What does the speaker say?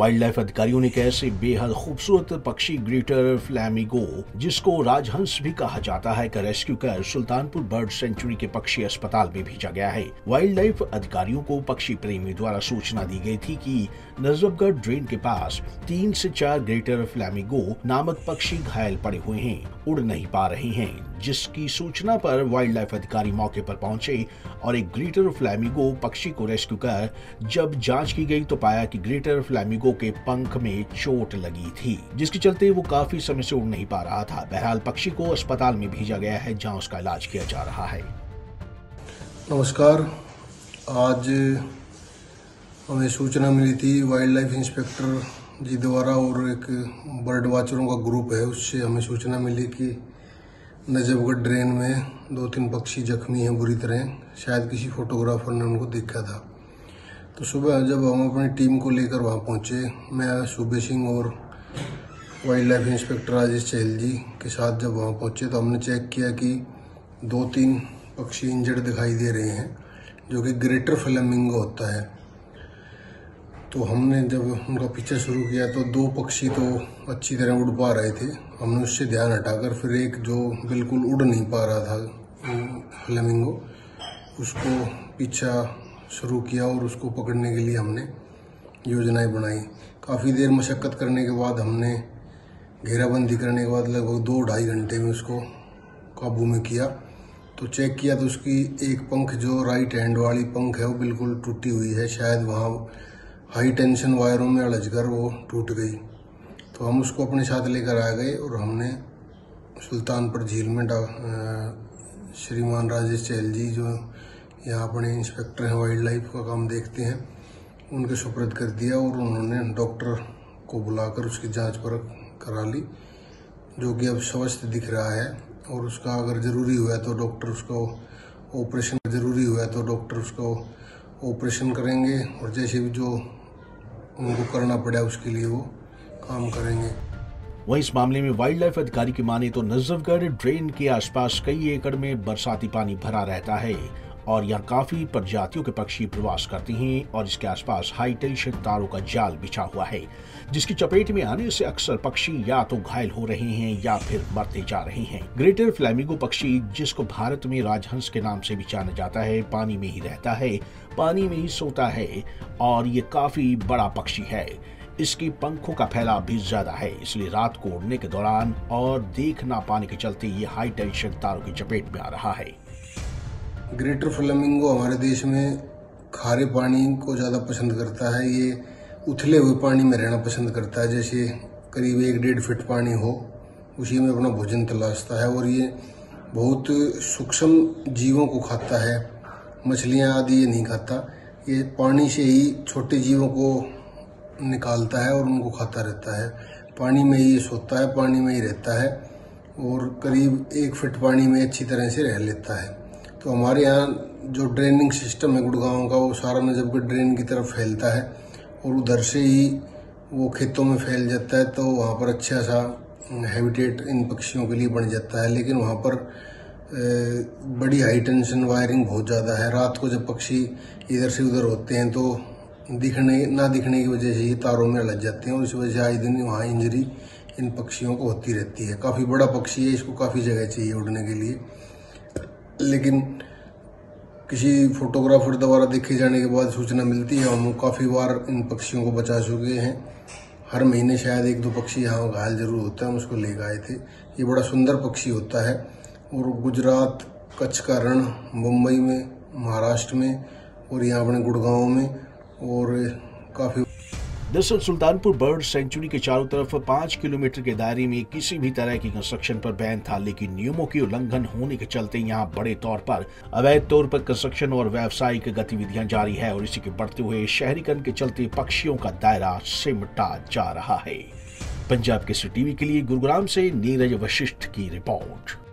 Wild life अधिकारियों ने कैसे बेहद खूबसूरत पक्षी ग्रेटर फ्लैमिंगो, जिसको राजहंस भी कहा जाता है, का रेस्क्यू कर सुल्तानपुर बर्ड सेंचुरी के पक्षी अस्पताल में भेजा गया है। वाइल्ड लाइफ अधिकारियों को पक्षी प्रेमी द्वारा सूचना दी गई थी कि नजफगढ़ ड्रेन के पास 3 से 4 ग्रेटर फ्लैमिंगो नामक पक्षी घायल पड़े हुए हैं, उड़ नहीं पा रहे हैं, जिसकी सूचना पर वाइल्ड लाइफ अधिकारी मौके पर पहुंचे और एक ग्रेटर फ्लैमिंगो पक्षी को रेस्क्यू कर जब जांच की गई तो पाया कि ग्रेटर फ्लैमिंगो के पंख में चोट लगी थी, जिसके चलते वो काफी समय से उड़ नहीं पा रहा था। बहरहाल पक्षी को अस्पताल में भेजा गया है, जहां उसका इलाज किया जा रहा है। नमस्कार, आज हमें सूचना मिली थी वाइल्ड लाइफ इंस्पेक्टर जी द्वारा और एक बर्ड वाचरों का ग्रुप है, उससे हमें सूचना मिली कि नजफगढ़ ड्रेन में 2-3 पक्षी जख्मी हैं बुरी तरह। शायद किसी फोटोग्राफर ने उनको देखा था। तो सुबह जब हम अपनी टीम को लेकर वहां पहुंचे, मैं सुभाष सिंह और wild life inspector Rajesh Chahal ji के साथ जब वहां पहुंचे तो हमने चेक किया कि 2-3 पक्षी इंजर्ड दिखाई दे रहे हैं, जो कि ग्रेटर फ्लैमिंगो होता है। तो हमने जब उनका पीछा शुरू किया तो 2 पक्षी तो अच्छी तरह उड़ पा रहे थे। हमने उससे ध्यान हटाकर फिर एक जो बिल्कुल उड़ नहीं पा रहा था फ्लैमिंगो, उसको पीछा शुरू किया और उसको पकड़ने के लिए हमने योजनाएं बनाई। काफ़ी देर मशक्क़त करने के बाद, हमने घेराबंदी करने के बाद लगभग 2-2.5 घंटे में उसको काबू में किया। तो चेक किया तो उसकी एक पंख जो राइट हैंड वाली पंख है वो बिल्कुल टूटी हुई है, शायद वहाँ हाई टेंशन वायरों में अड़चकर वो टूट गई। तो हम उसको अपने साथ लेकर आ गए और हमने सुल्तानपुर झील में श्रीमान राजेश चहल जी, जो यहाँ अपने इंस्पेक्टर हैं, वाइल्ड लाइफ का काम देखते हैं, उनके सुपुर्द कर दिया और उन्होंने डॉक्टर को बुलाकर उसकी जांच पर करा ली, जो कि अब स्वस्थ दिख रहा है। और उसका अगर ज़रूरी हुआ तो डॉक्टर उसको ऑपरेशन करेंगे और जैसे भी जो उनको करना पड़ा उसके लिए वो काम करेंगे। वहीं इस मामले में वाइल्ड लाइफ अधिकारी की माने तो नजफगढ़ ड्रेन के आसपास कई एकड़ में बरसाती पानी भरा रहता है और यहाँ काफी प्रजातियों के पक्षी प्रवास करते हैं और इसके आसपास हाई टेंशन तारों का जाल बिछा हुआ है, जिसकी चपेट में आने से अक्सर पक्षी या तो घायल हो रहे हैं या फिर मरते जा रहे हैं। ग्रेटर फ्लैमिंगो पक्षी, जिसको भारत में राजहंस के नाम से भी जाना जाता है, पानी में ही रहता है, पानी में ही सोता है और ये काफी बड़ा पक्षी है। इसकी पंखों का फैलाव भी ज्यादा है, इसलिए रात को उड़ने के दौरान और देख ना पाने के चलते ये हाई टेंशन तारों की चपेट में आ रहा है। ग्रेटर फ्लैमिंगो हमारे देश में खारे पानी को ज़्यादा पसंद करता है। ये उथले हुए पानी में रहना पसंद करता है, जैसे करीब 1-1.5 फीट पानी हो, उसी में अपना भोजन तलाशता है और ये बहुत सूक्ष्म जीवों को खाता है। मछलियाँ आदि ये नहीं खाता, ये पानी से ही छोटे जीवों को निकालता है और उनको खाता रहता है। पानी में ही सोता है, पानी में ही रहता है और करीब 1 फीट पानी में अच्छी तरह से रह लेता है। तो हमारे यहाँ जो ड्रेनिंग सिस्टम है गुड़गांव का, वो सारा नजफगढ़ ड्रेन की तरफ फैलता है और उधर से ही वो खेतों में फैल जाता है। तो वहाँ पर अच्छा सा हैबिटेट इन पक्षियों के लिए बन जाता है, लेकिन वहाँ पर बड़ी हाई टेंशन वायरिंग बहुत ज़्यादा है। रात को जब पक्षी इधर से उधर होते हैं तो ना दिखने की वजह से ही तारों में लग जाते हैं और इस वजह से आए दिन वहाँ इंजरी इन पक्षियों को होती रहती है। काफ़ी बड़ा पक्षी है, इसको काफ़ी जगह चाहिए उड़ने के लिए, लेकिन किसी फोटोग्राफर द्वारा देखे जाने के बाद सूचना मिलती है। हम काफ़ी बार इन पक्षियों को बचा चुके हैं। हर महीने शायद 1-2 पक्षी यहाँ घायल जरूर होता है, हम उसको ले गए थे। ये बड़ा सुंदर पक्षी होता है और गुजरात, कच्छ का रण, मुंबई में, महाराष्ट्र में और यहाँ अपने गुड़गांव में और काफ़ी। दरअसल सुल्तानपुर बर्ड सेंचुरी के चारों तरफ 5 किलोमीटर के दायरे में किसी भी तरह की कंस्ट्रक्शन पर बैन था, लेकिन नियमों की उल्लंघन होने के चलते यहां बड़े तौर पर अवैध तौर पर कंस्ट्रक्शन और व्यावसायिक गतिविधियां जारी है और इसी के बढ़ते हुए शहरीकरण के चलते पक्षियों का दायरा सिमटा जा रहा है। पंजाब के सी टीवी के लिए गुरुग्राम से नीरज वशिष्ठ की रिपोर्ट।